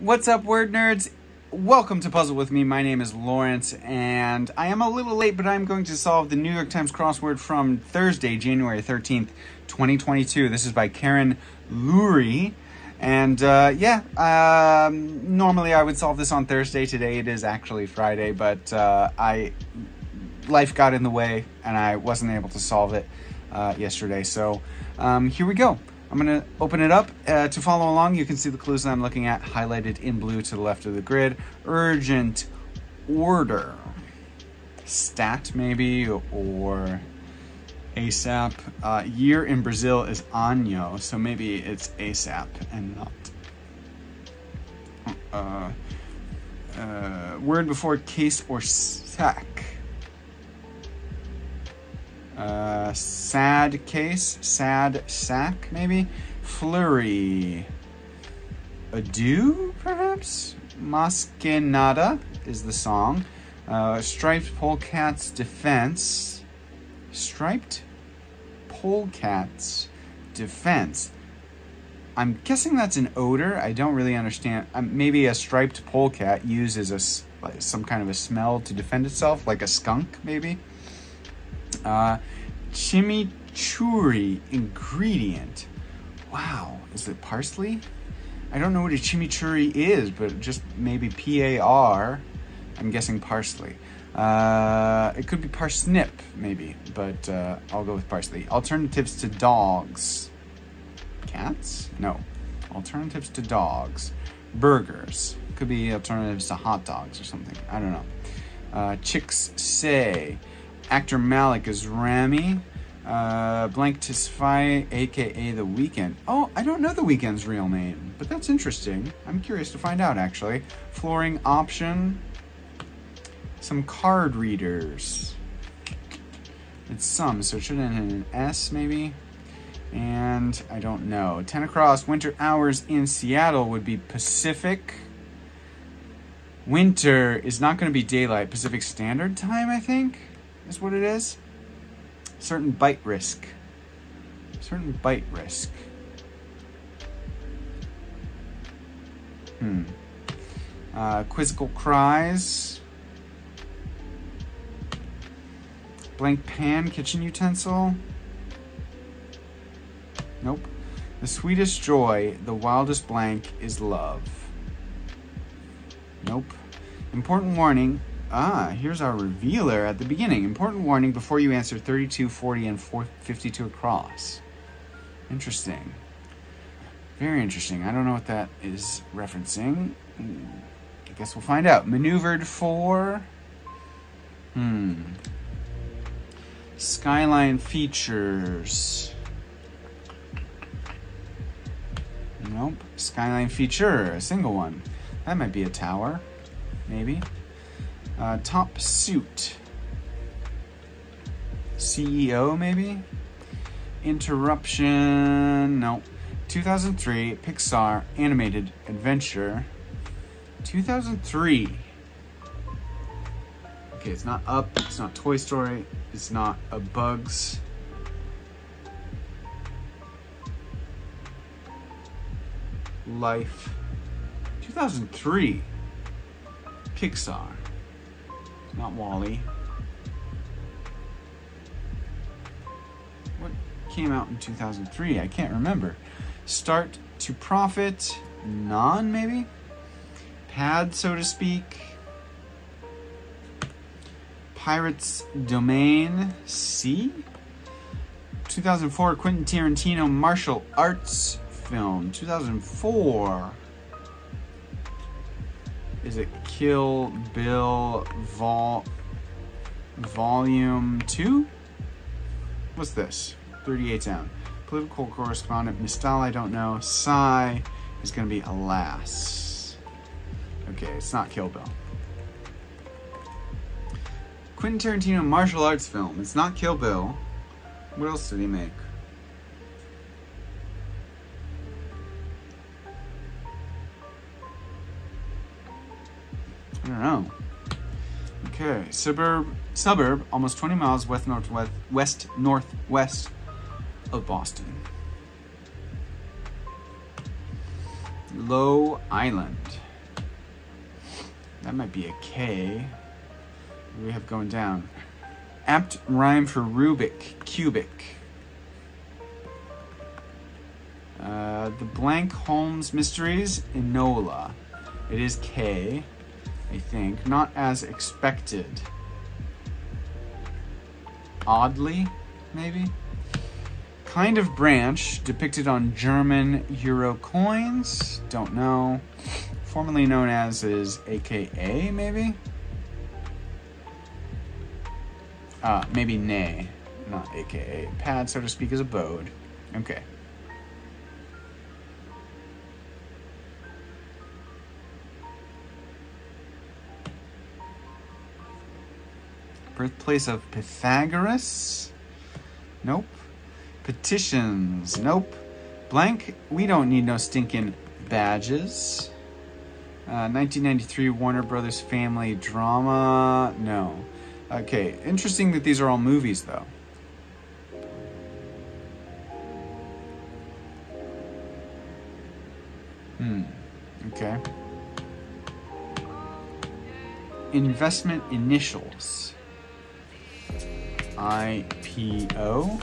What's up, word nerds? Welcome to Puzzle With Me. My name is Lawrence, and I am a little late, but I'm going to solve the New York Times crossword from Thursday, January 13th, 2022. This is by Karen Lurie, and normally I would solve this on Thursday. Today it is actually Friday, but life got in the way, and I wasn't able to solve it yesterday, so here we go. I'm going to open it up. To follow along, you can see the clues that I'm looking at highlighted in blue to the left of the grid. Urgent, order, stat maybe, or ASAP. Year in Brazil is Anho, so maybe it's ASAP and not. Word before case or sack. Sad case, sad sack, maybe? Flurry. Adieu, perhaps? Masquenada is the song. Striped polecats, defense. Striped polecats, defense. I'm guessing that's an odor. I don't really understand. Maybe a striped polecat uses some kind of a smell to defend itself, like a skunk, maybe? Chimichurri ingredient. Wow, is it parsley? I don't know what a chimichurri is, but just maybe P-A-R. I'm guessing parsley. It could be parsnip, maybe, but I'll go with parsley. Alternatives to dogs. Cats? No. Alternatives to dogs. Burgers. Could be alternatives to hot dogs or something. I don't know. Chicks say. Actor Malik is Rami. Blank Tisfai, a.k.a. The Weeknd. Oh, I don't know The Weeknd's real name, but that's interesting. I'm curious to find out, actually. Flooring option. Some card readers. It's some, so it should end in an S, maybe. And I don't know. 10 across, winter hours in Seattle would be Pacific. Winter is not going to be daylight. Pacific Standard Time, I think. Is what it is. Certain bite risk. Certain bite risk. Quizzical cries. Blank pan, kitchen utensil. Nope. The sweetest joy, the wildest blank is love. Nope. Important warning. Ah, here's our revealer at the beginning. Important warning before you answer 32, 40, and 452 across. Interesting. Very interesting. I don't know what that is referencing. I guess we'll find out. Maneuvered for... Skyline features. Nope. Skyline feature. A single one. That might be a tower. Maybe. Top suit. CEO, maybe? Interruption. No. 2003, Pixar, animated adventure. 2003. Okay, it's not Up. It's not Toy Story. It's not A Bugs. Life. 2003. Pixar. Not Wall-E. What came out in 2003? I can't remember. Start to profit. Non, maybe? Pad, so to speak. Pirates Domain. C? 2004, Quentin Tarantino martial arts film. 2004. Is it Kill Bill Volume 2? What's this? 38 down. Political correspondent, Mistal, I don't know. Sigh is going to be Alas. Okay, it's not Kill Bill. Quentin Tarantino martial arts film. It's not Kill Bill. What else did he make? I don't know. Okay, suburb, almost 20 miles west northwest of Boston. Low Island. That might be a K. What do we have going down? Apt rhyme for Rubik, cubic. The Blank Holmes Mysteries, Enola. It is K, I think. Not as expected. Oddly, maybe? Kind of branch, depicted on German euro coins. Don't know. Formerly known as is AKA, maybe? Maybe nay, not AKA. Pad, so to speak, is abode. Okay. Birthplace of Pythagoras? Nope. Petitions? Nope. Blank? We don't need no stinking badges. 1993 Warner Brothers family drama? No. Okay, interesting that these are all movies, though. Okay. Investment initials. IPO.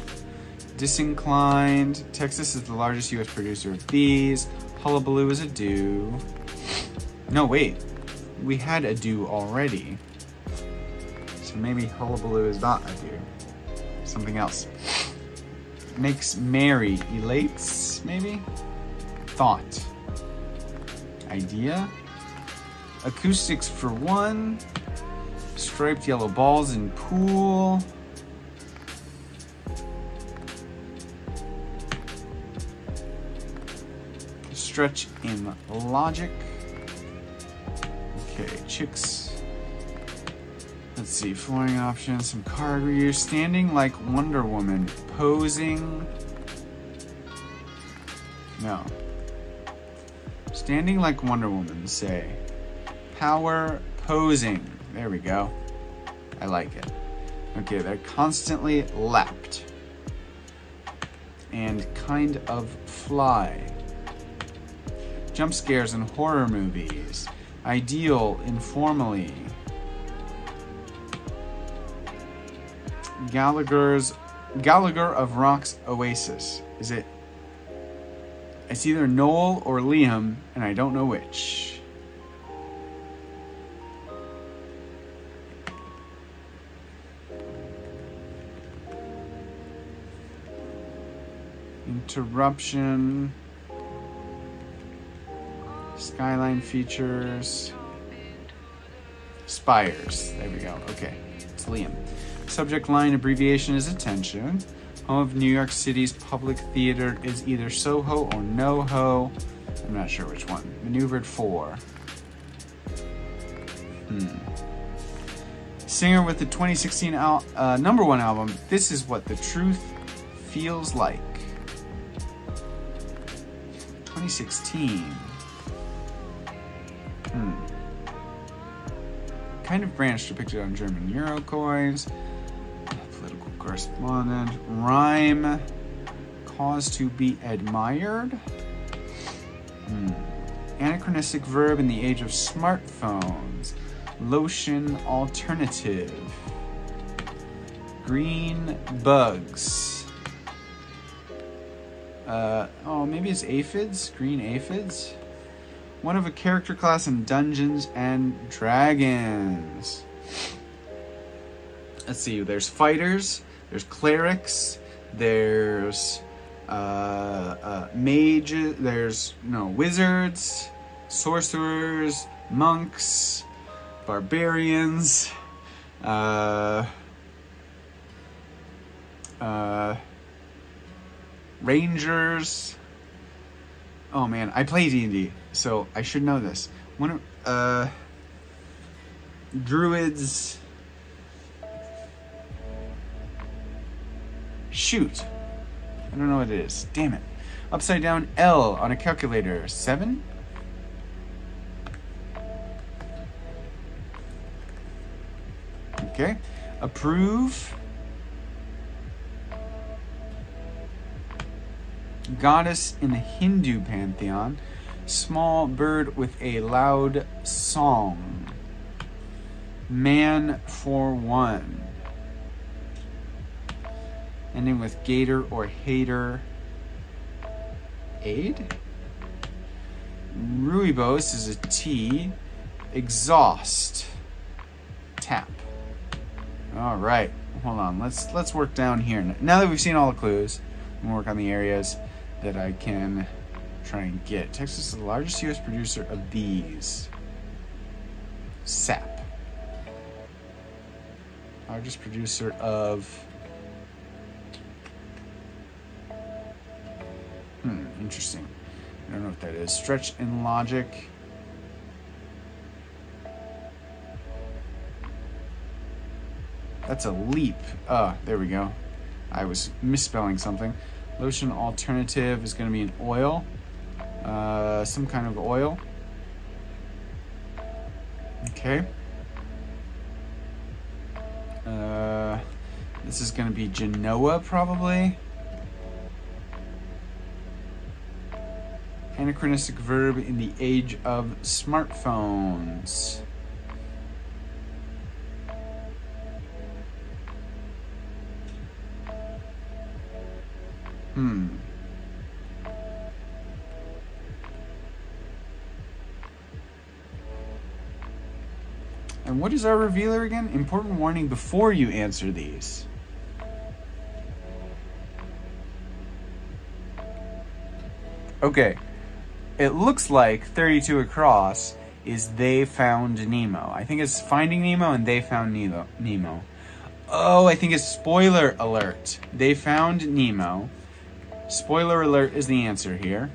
Disinclined. Texas is the largest U.S. producer of these. Hullabaloo is a do. No, wait. We had a do already. So maybe Hullabaloo is not a do. Something else. Makes merry. Elates, maybe? Thought. Idea. Acoustics for one. Striped yellow balls in pool. Stretch in logic. Okay, chicks. Let's see, flooring options, some card readers. Standing like Wonder Woman. Posing. No. Standing like Wonder Woman, say. Power posing. There we go. I like it. Okay, they're constantly lapped. And kind of fly. Jump scares in horror movies. Ideal, informally. Gallagher of Rock's Oasis. Is it? It's either Noel or Liam, and I don't know which. Interruption. Skyline features. Spires. There we go. Okay. It's Liam. Subject line abbreviation is attention. Home of New York City's public theater is either SoHo or NoHo. I'm not sure which one. Maneuvered for. Singer with the 2016 #1 album. This is what the truth feels like. 2016. Kind of branch depicted on German euro coins. Political correspondent. Rhyme. Cause to be admired. Anachronistic verb in the age of smartphones. Lotion alternative. Green bugs. Oh, maybe it's aphids? Green aphids? One of a character class in Dungeons and Dragons. Let's see, there's fighters, there's clerics, there's mages, there's wizards, sorcerers, monks, barbarians, rangers. Oh man, I play D&D, so I should know this. One, druids. Shoot, I don't know what it is. Damn it! Upside down L on a calculator. 7. Okay, approve. Goddess in the Hindu pantheon. Small bird with a loud song. Man for one. Ending with gator or hater. Aid. Ruibos is a T. Exhaust. Tap. All right. Hold on. Let's work down here. Now that we've seen all the clues, I'm gonna work on the areas that I can try and get. Texas is the largest U.S. producer of these. Sap. Largest producer of... interesting. I don't know what that is. Stretch and logic. That's a leap. There we go. I was misspelling something. Lotion alternative is going to be an oil. Some kind of oil. Okay. This is going to be Genoa, probably. Anachronistic verb in the age of smartphones. And what is our revealer again? Important warning before you answer these. Okay. It looks like 32 across is They Found Nemo. I think it's Finding Nemo and They Found Nemo. Oh, I think it's spoiler alert. They Found Nemo. Spoiler alert is the answer here.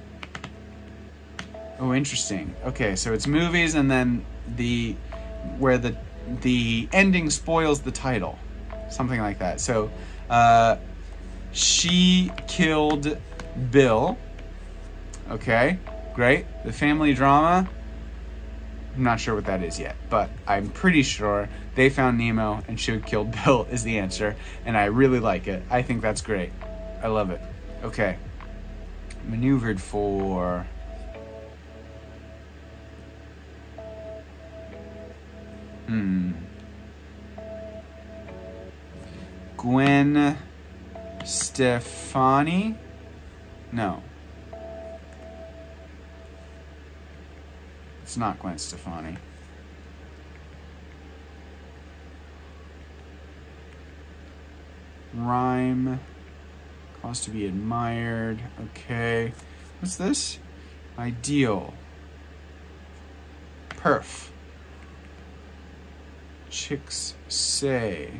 Oh, interesting. Okay, so it's movies and then the... where the ending spoils the title. Something like that. So, She Killed Bill. Okay, great. The family drama. I'm not sure what that is yet, but I'm pretty sure They Found Nemo and She Killed Bill is the answer, and I really like it. I think that's great. I love it. Okay. Maneuvered for... Gwen Stefani? No. It's not Gwen Stefani. Rhyme. Cause to be admired. Okay. What's this? Ideal. Perf. Chicks say.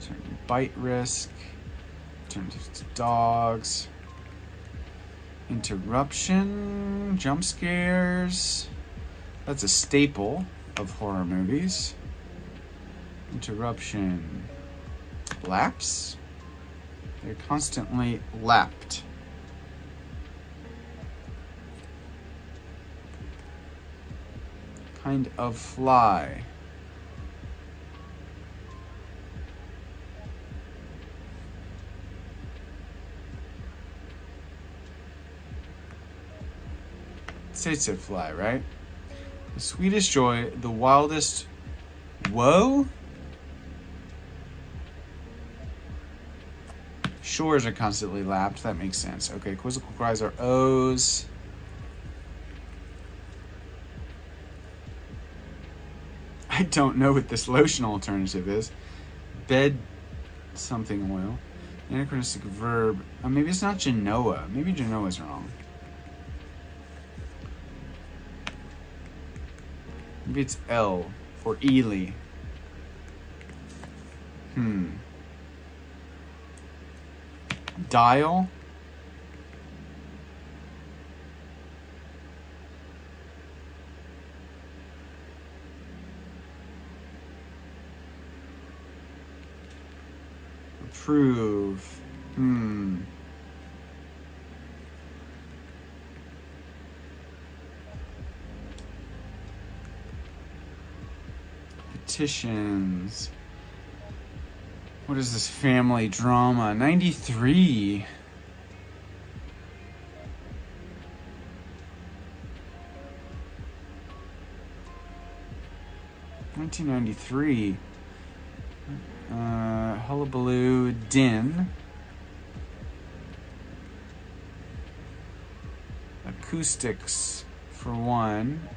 Alternative bite risk. Alternatives to dogs. Interruption. Jump scares. That's a staple of horror movies. Interruption. Lapse. They're constantly lapped. Kind of fly. Tsaitsev fly, right? The sweetest joy, the wildest woe? Shores are constantly lapped, that makes sense. Okay, quizzical cries are O's. I don't know what this lotion alternative is. Bed something oil. Anachronistic verb. Oh, maybe it's not Genoa. Maybe Genoa's wrong. Maybe it's L or Ely. Dial. Prove. Petitions. What is this family drama? 93. 1993. Hullabaloo Din. Acoustics for one.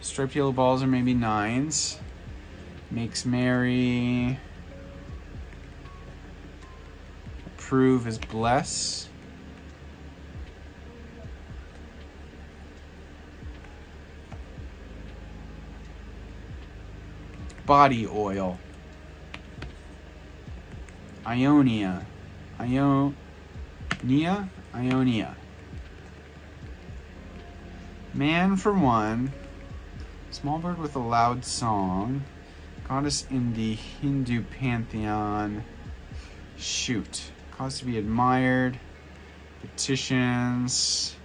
Striped yellow balls are maybe 9s. Makes Mary. Approve is bless. Body oil. Ionia. Ionia? Ionia. Man for one. Small bird with a loud song. Goddess in the Hindu pantheon. Shoot. Cause to be admired. Petitions.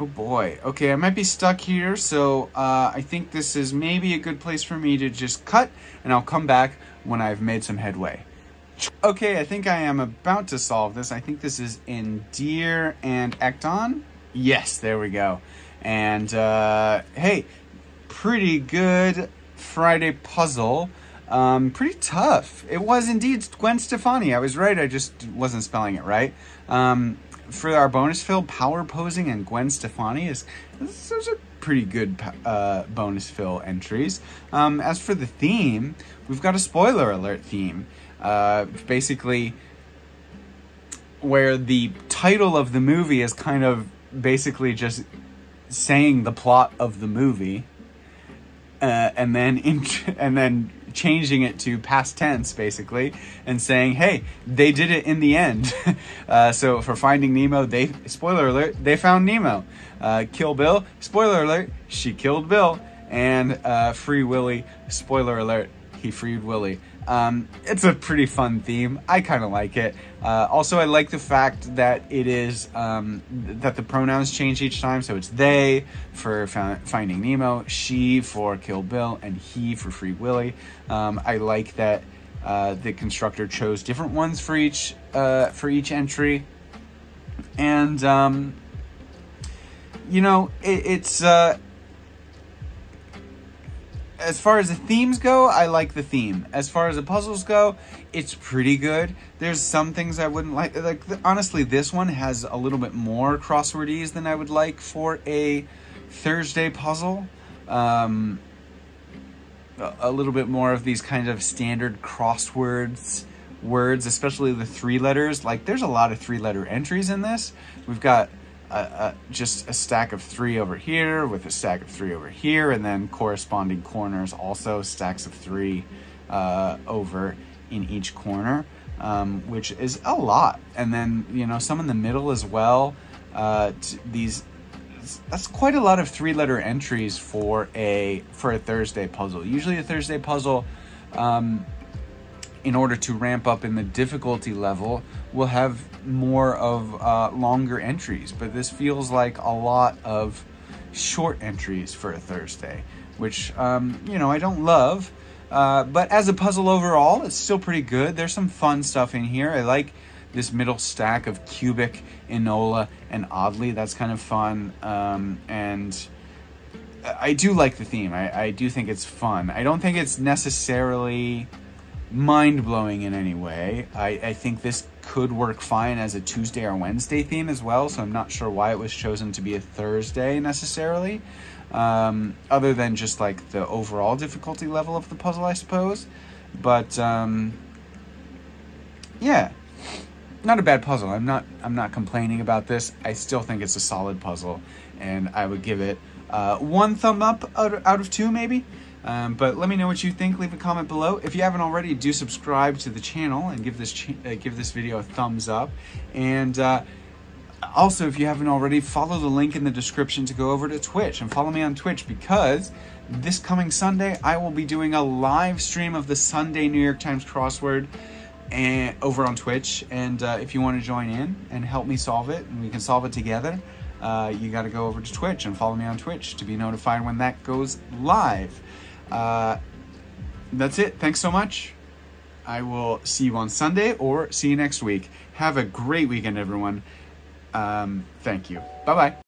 Oh boy. Okay, I might be stuck here, so I think this is maybe a good place for me to just cut, and I'll come back when I've made some headway. Okay, I think I am about to solve this. I think this is endear and ecton. Yes, there we go. And hey, pretty good Friday puzzle. Pretty tough. It was indeed Gwen Stefani. I was right. I just wasn't spelling it right. For our bonus film, Power Posing and Gwen Stefani, those are pretty good bonus fill entries. As for the theme, we've got a spoiler alert theme. Basically, where the title of the movie is kind of basically just saying the plot of the movie, and then changing it to past tense, basically, and saying, hey, they did it in the end. So for Finding Nemo, they, spoiler alert, they found Nemo. Kill Bill, spoiler alert, she killed Bill. And Free Willy, spoiler alert, he freed Willy. It's a pretty fun theme. I kind of like it. Also, I like the fact that it is, that the pronouns change each time. So it's they for Finding Nemo, she for Kill Bill, and he for Free Willy. I like that the constructor chose different ones for each entry. And, you know, as far as the themes go, I like the theme. As far as the puzzles go, it's pretty good. There's some things I wouldn't like. Like, honestly, this one has a little bit more crossword-ese than I would like for a Thursday puzzle. A little bit more of these kind of standard crosswords words, especially the 3 letters. Like, there's a lot of 3-letter entries in this. We've got just a stack of 3 over here with a stack of 3 over here, and then corresponding corners, also stacks of 3 over in each corner, which is a lot. And then, you know, some in the middle as well. That's quite a lot of 3-letter entries for a Thursday puzzle. Usually a Thursday puzzle, in order to ramp up in the difficulty level, we'll have more of longer entries, but this feels like a lot of short entries for a Thursday, which, you know, I don't love, but as a puzzle overall, it's still pretty good. There's some fun stuff in here. I like this middle stack of cubic, Enola, and oddly. That's kind of fun, and I do like the theme. I do think it's fun. I don't think it's necessarily mind-blowing in any way. I think this could work fine as a Tuesday or Wednesday theme as well, so I'm not sure why it was chosen to be a Thursday necessarily, other than just like the overall difficulty level of the puzzle, I suppose. But yeah, not a bad puzzle. I'm not complaining about this. I still think it's a solid puzzle, and I would give it 1 thumb up out of 2 maybe. But let me know what you think. Leave a comment below. If you haven't already, do subscribe to the channel and give this video a thumbs up. And also, if you haven't already, follow the link in the description to go over to Twitch and follow me on Twitch, because this coming Sunday, I will be doing a live stream of the Sunday New York Times crossword and, over on Twitch. And if you want to join in and help me solve it, and we can solve it together, you got to go over to Twitch and follow me on Twitch to be notified when that goes live. That's it. Thanks so much. I will see you on Sunday, or see you next week. Have a great weekend, everyone. Thank you. Bye-bye.